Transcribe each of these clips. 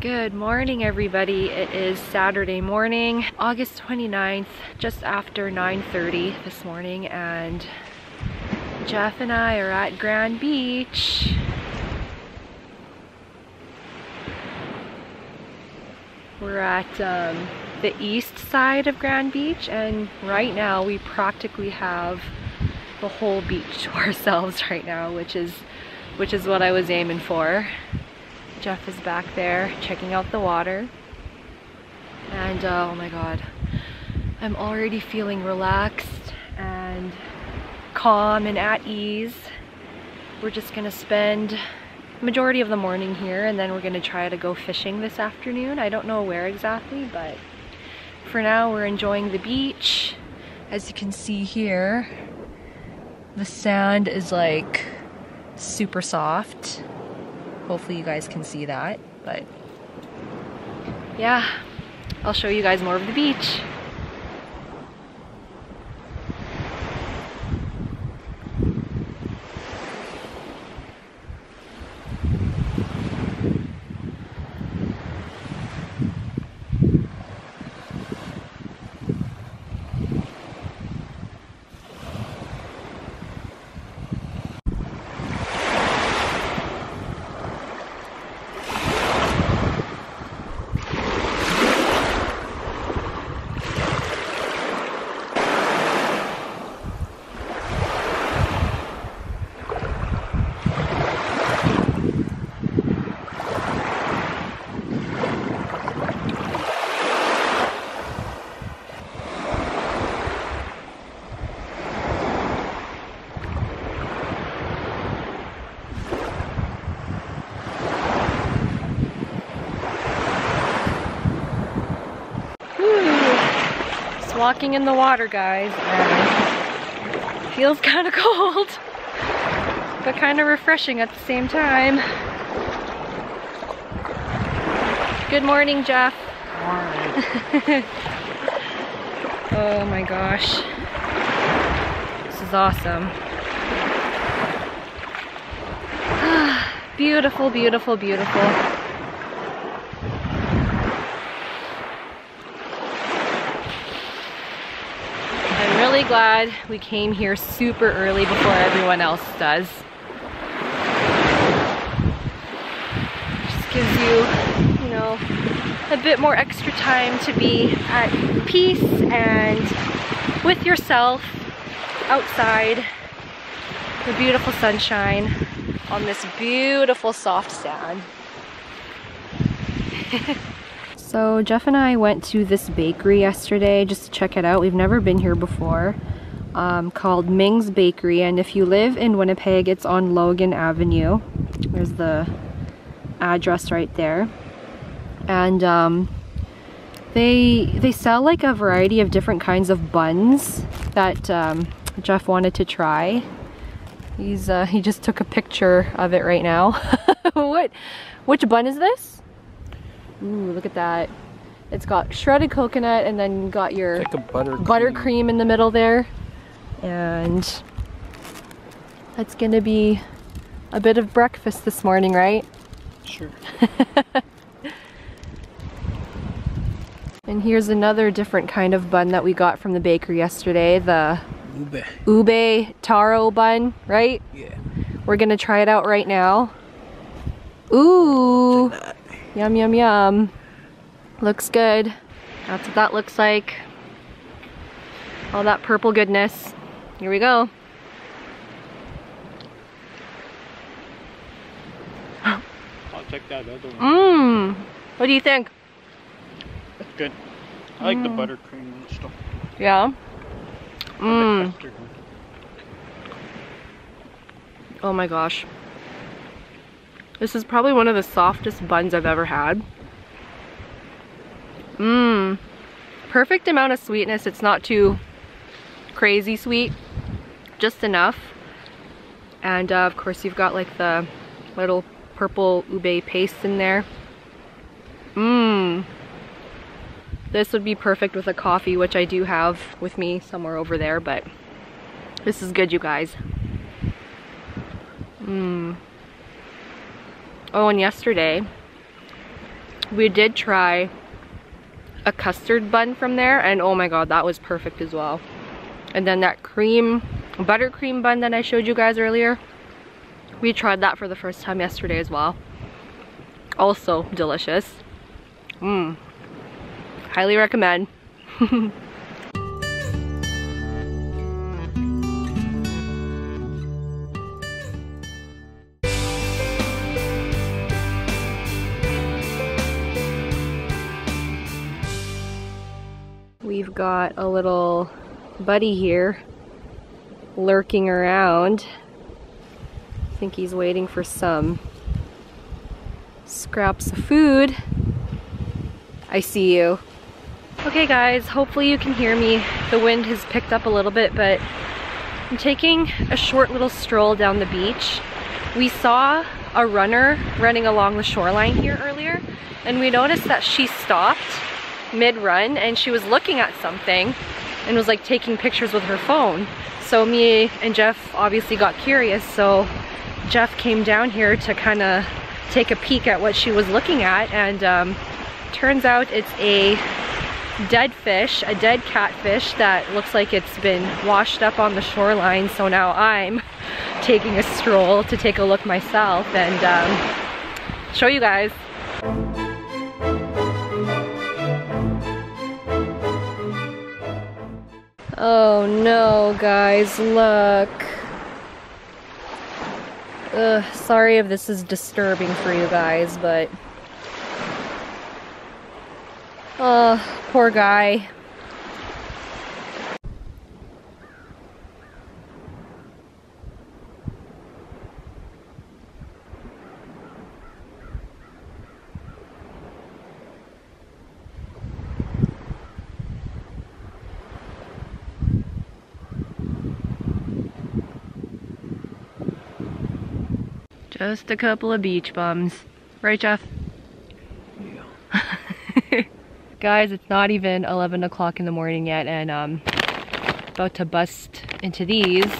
Good morning, everybody. It is Saturday morning, August 29th, just after 9:30 this morning, and Jeff and I are at Grand Beach. We're at the east side of Grand Beach, and right now we practically have the whole beach to ourselves right now, which is what I was aiming for. Jeff is back there checking out the water, and oh my god, I'm already feeling relaxed and calm and at ease. We're just gonna spend the majority of the morning here, and then we're gonna try to go fishing this afternoon. I don't know where exactly, but for now we're enjoying the beach. As you can see here, the sand is like super soft. Hopefully you guys can see that, but yeah, I'll show you guys more of the beach. Walking in the water, guys, and feels kind of cold, but kind of refreshing at the same time. Good morning, Jeff. Morning. Oh my gosh, this is awesome. Beautiful, beautiful, beautiful. Glad we came here super early before everyone else does. Just gives you, you know, a bit more extra time to be at peace and with yourself outside, the beautiful sunshine on this beautiful soft sand. So Jeff and I went to this bakery yesterday just to check it out. We've never been here before, called Ming's Bakery, and if you live in Winnipeg, it's on Logan Avenue. There's the address right there. And they sell like a variety of different kinds of buns that Jeff wanted to try. He's he just took a picture of it right now. Which bun is this? Ooh, look at that. It's got shredded coconut, and then you got your like buttercream in the middle there. And that's gonna be a bit of breakfast this morning, right? Sure. And here's another different kind of bun that we got from the bakery yesterday, the ube taro bun, right? Yeah. We're gonna try it out right now. Ooh! Yum, yum, yum. Looks good. That's what that looks like. All that purple goodness. Here we go. I'll check that other one. Mmm. What do you think? That's good. I like the buttercream and stuff. Yeah? Mmm. Oh my gosh. This is probably one of the softest buns I've ever had. Mmm. Perfect amount of sweetness. It's not too crazy sweet. Just enough. And of course you've got like the little purple ube paste in there. Mmm. This would be perfect with a coffee, which I do have with me somewhere over there, but this is good, you guys. Mmm. Oh, and yesterday we did try a custard bun from there, and oh my god, that was perfect as well. And then that buttercream bun that I showed you guys earlier, we tried that for the first time yesterday as well. Also delicious. Highly recommend. We've got a little buddy here lurking around. I think he's waiting for some scraps of food. I see you. Okay guys, hopefully you can hear me. The wind has picked up a little bit, but I'm taking a short little stroll down the beach. We saw a runner running along the shoreline here earlier, and we noticed that she stopped mid-run and she was looking at something and was like taking pictures with her phone. So me and Jeff obviously got curious, so Jeff came down here to kind of take a peek at what she was looking at, and turns out it's a dead fish, a dead catfish that looks like it's been washed up on the shoreline. So now I'm taking a stroll to take a look myself and show you guys. Oh no, guys, look. Ugh, sorry if this is disturbing for you guys, but... oh, poor guy. Just a couple of beach bums. Right, Jeff? Yeah. Guys, it's not even 11 o'clock in the morning yet, and I'm about to bust into these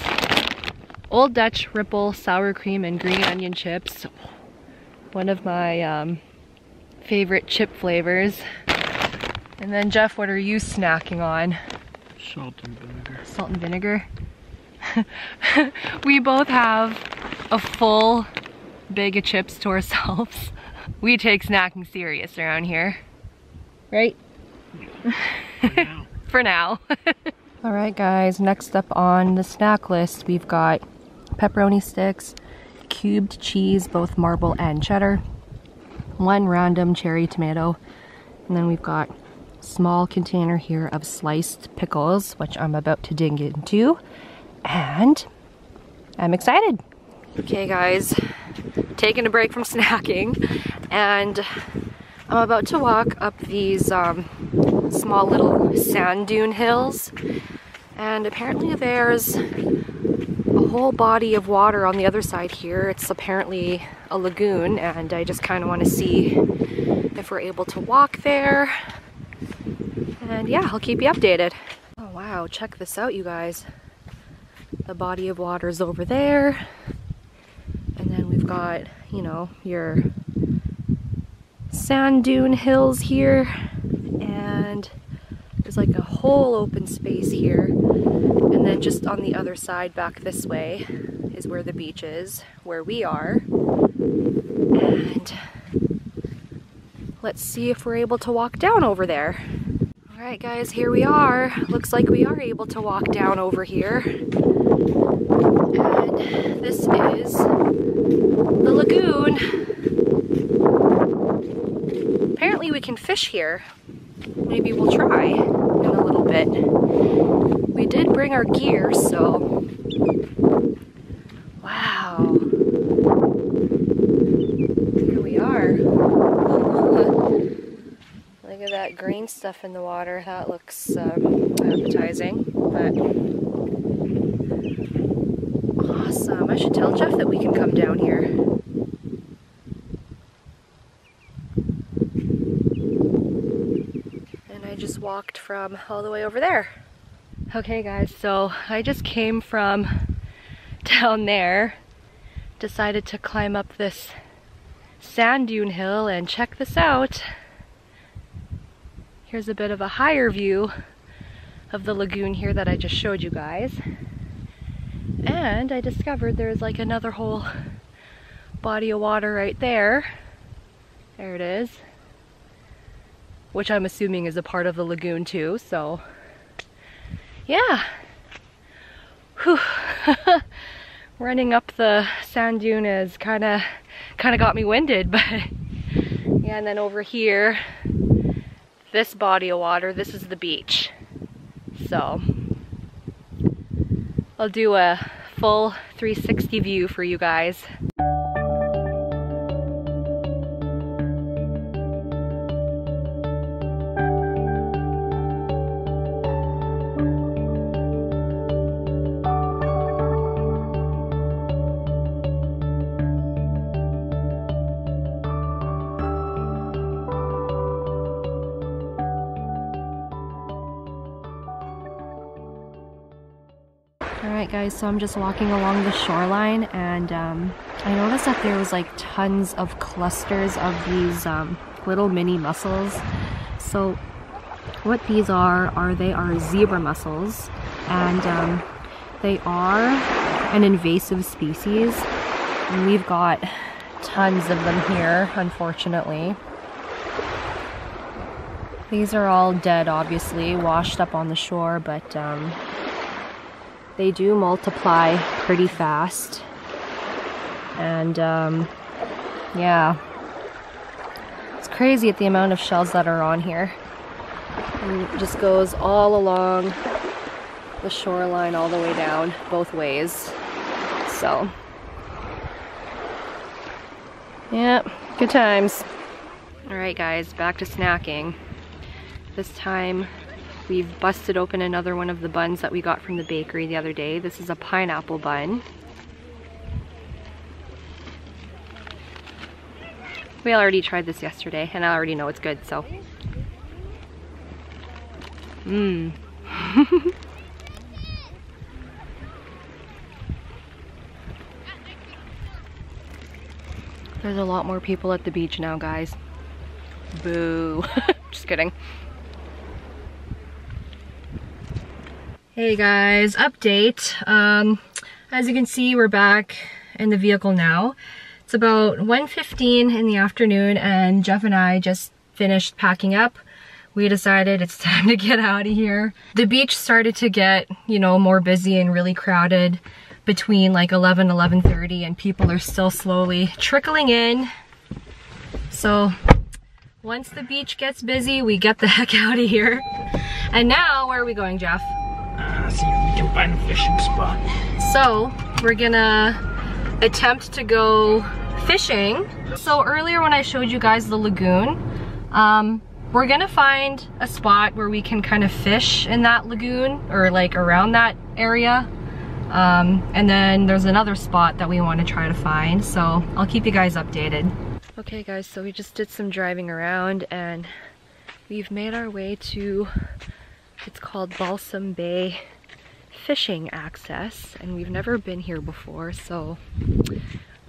Old Dutch Ripple sour cream and green onion chips. One of my favorite chip flavors. And then Jeff, what are you snacking on? Salt and vinegar. Salt and vinegar? We both have a full bag of chips to ourselves. We take snacking serious around here, right? For now. For now. All right guys, next up on the snack list, we've got pepperoni sticks, cubed cheese, both marble and cheddar, one random cherry tomato, and then we've got a small container here of sliced pickles, which I'm about to dig into, and I'm excited. Okay guys, taking a break from snacking, and I'm about to walk up these small little sand dune hills, and apparently there's a whole body of water on the other side here. It's apparently a lagoon, and I just kind of want to see if we're able to walk there, and yeah, I'll keep you updated. Oh wow, check this out you guys. The body of water is over there. Got, you know, your sand dune hills here, and there's like a whole open space here, and then just on the other side back this way is where the beach is, where we are, and let's see if we're able to walk down over there. Alright guys, here we are. Looks like we are able to walk down over here, and this is the lagoon. Apparently we can fish here. Maybe we'll try in a little bit. We did bring our gear, so... wow. Here we are. Look at that green stuff in the water. That looks appetizing, but... I should tell Jeff that we can come down here. And I just walked from all the way over there. Okay guys, so I just came from down there, decided to climb up this sand dune hill, and check this out. Here's a bit of a higher view of the lagoon here that I just showed you guys. And I discovered there's like another whole body of water right there. There it is. Which I'm assuming is a part of the lagoon too, so yeah. Whew. Running up the sand dune is kind of got me winded, but yeah. And then over here, this body of water, this is the beach. So I'll do a full 360 view for you guys. Alright guys, so I'm just walking along the shoreline and I noticed that there was like tons of clusters of these little mini mussels. So what these are zebra mussels, and they are an invasive species. And we've got tons of them here, unfortunately. These are all dead, obviously, washed up on the shore, but they do multiply pretty fast, and yeah, it's crazy at the amount of shells that are on here. And it just goes all along the shoreline all the way down both ways. So yeah, good times. Alright guys, back to snacking. This time we've busted open another one of the buns that we got from the bakery the other day. This is a pineapple bun. We already tried this yesterday and I already know it's good, so. Mmm. There's a lot more people at the beach now, guys. Boo. Just kidding. Hey guys, update. As you can see, we're back in the vehicle now. It's about 1:15 in the afternoon and Jeff and I just finished packing up. We decided it's time to get out of here. The beach started to get, you know, more busy and really crowded between like 11, 11:30, and people are still slowly trickling in. So once the beach gets busy, we get the heck out of here. And now, where are we going, Jeff? See if we can find a fishing spot. So we're gonna attempt to go fishing. So earlier when I showed you guys the lagoon, we're gonna find a spot where we can kind of fish in that lagoon or like around that area. And then there's another spot that we want to try to find. So I'll keep you guys updated. Okay guys, so we just did some driving around and we've made our way to, it's called Balsam Bay Fishing Access, and we've never been here before, so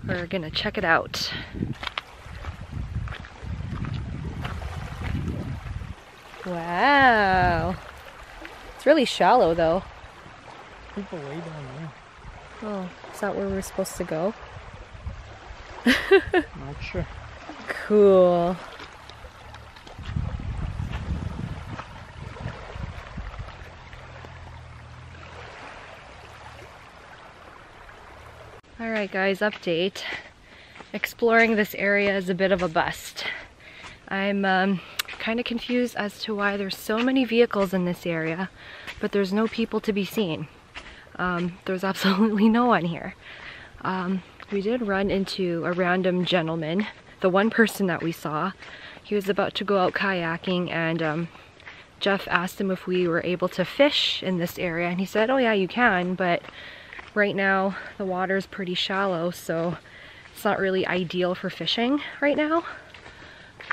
we're gonna check it out. Wow. It's really shallow though. People way down there. Oh, is that where we're supposed to go? Not sure. Cool. Alright guys, update. Exploring this area is a bit of a bust. I'm kind of confused as to why there's so many vehicles in this area, but there's no people to be seen. There's absolutely no one here. We did run into a random gentleman, the one person that we saw. He was about to go out kayaking, and Jeff asked him if we were able to fish in this area, and he said, oh yeah, you can, but right now the water is pretty shallow, so it's not really ideal for fishing right now.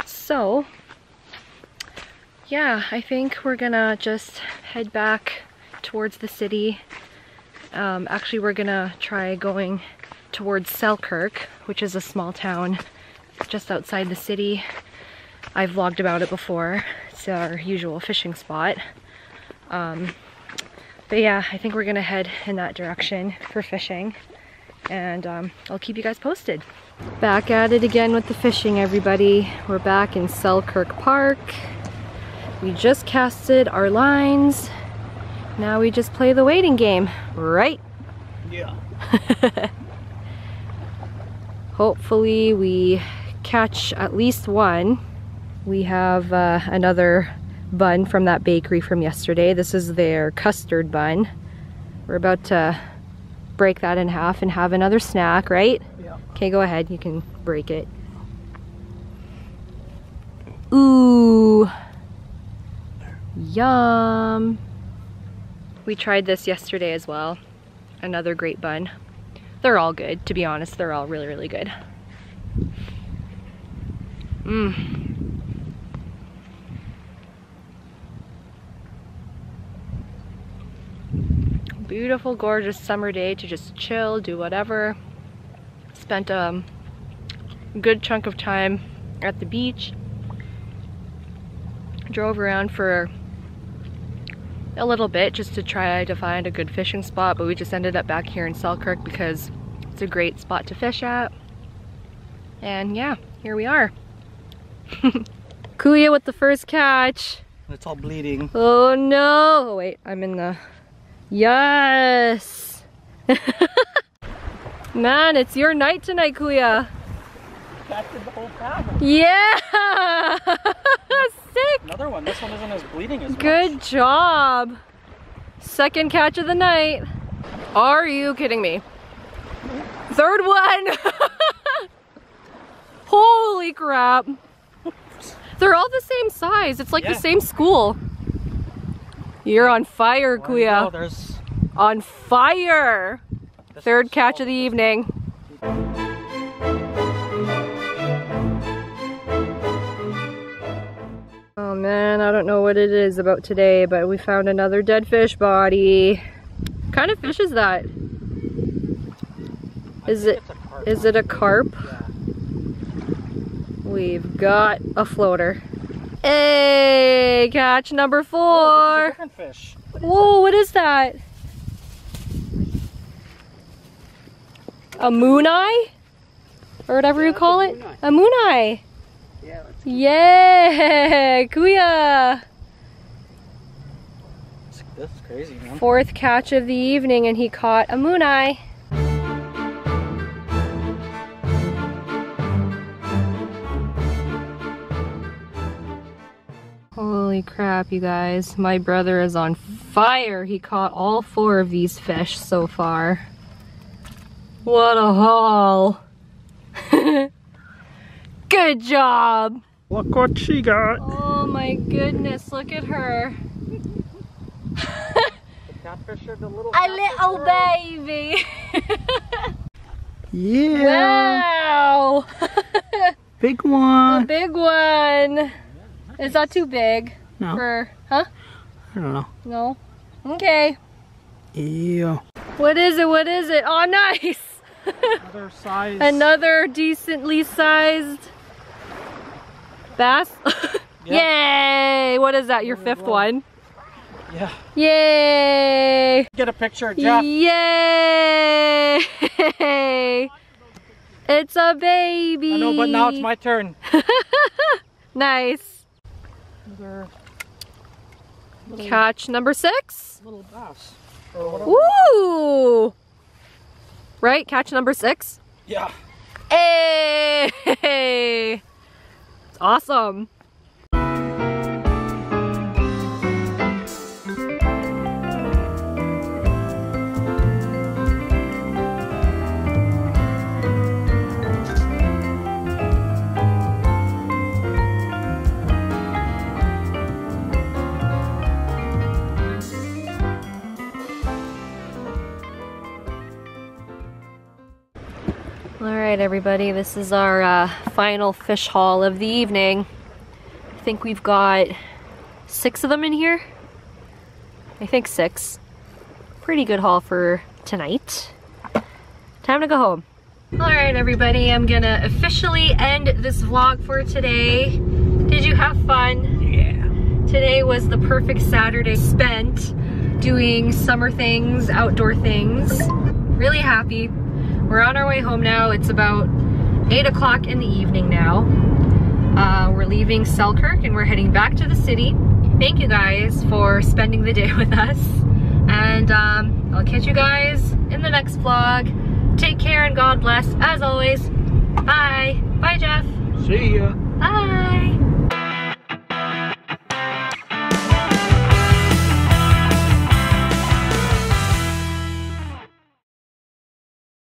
So yeah, I think we're gonna just head back towards the city. Actually, we're gonna try going towards Selkirk, which is a small town just outside the city. I vlogged about it before. It's our usual fishing spot. But yeah, I think we're gonna head in that direction for fishing, and I'll keep you guys posted. Back at it again with the fishing, everybody. We're back in Selkirk Park. We just casted our lines. Now we just play the waiting game, right? Yeah. Hopefully we catch at least one. We have another bun from that bakery from yesterday. This is their custard bun. We're about to break that in half and have another snack, right? Yeah. Okay, go ahead, you can break it. Ooh, yum. We tried this yesterday as well. Another great bun. They're all good, to be honest. They're all really, really good. Beautiful, gorgeous summer day to just chill, do whatever. Spent a good chunk of time at the beach. Drove around for a little bit just to try to find a good fishing spot, but we just ended up back here in Selkirk because it's a great spot to fish at. And yeah, here we are. Kuya with the first catch. It's all bleeding. Oh no! Wait, I'm in the... Yes! Man, it's your night tonight, Kuya. Captured the whole pack. Yeah! Sick! Another one. This one isn't as bleeding as much. Good job. Second catch of the night. Are you kidding me? Third one! Holy crap. They're all the same size. It's like the same school. You're on fire, Kuya. No, on fire! Third catch of the evening. Oh man, I don't know what it is about today, but we found another dead fish body. What kind of fish is that? Is it a carp? Yeah. We've got a floater. Hey, catch number 4. Oh, a different fish. Whoa, what is that? A moon eye? Or whatever you call it? A moon eye. Yeah, yeah, Kuya. That's crazy, man. Fourth catch of the evening, and he caught a moon eye. Holy crap, you guys. My brother is on fire. He caught all 4 of these fish so far. What a haul. Good job. Look what she got. Oh my goodness, look at her. A little baby. Yeah. Wow. Big one. A big one. It's not too big. No. For, huh? I don't know. No? Okay. Ew. What is it? What is it? Oh, nice! Another size. Another decently sized bass. Yeah. Yay! What is that? Your 5th one? Yeah. Yay! Get a picture, Jeff. Yay! It's a baby! I know, but now it's my turn. Nice. Catch number 6. Little bass. Ooh! Right, catch number 6? Yeah. Hey! It's awesome. Alright everybody, this is our final fish haul of the evening. I think we've got 6 of them in here. I think 6. Pretty good haul for tonight. Time to go home. Alright everybody, I'm gonna officially end this vlog for today. Did you have fun? Yeah. Today was the perfect Saturday spent doing summer things, outdoor things. Really happy. We're on our way home now. It's about 8 o'clock in the evening now. We're leaving Selkirk and we're heading back to the city. Thank you guys for spending the day with us. And I'll catch you guys in the next vlog. Take care and God bless, as always. Bye. Bye, Jeff. See ya. Bye.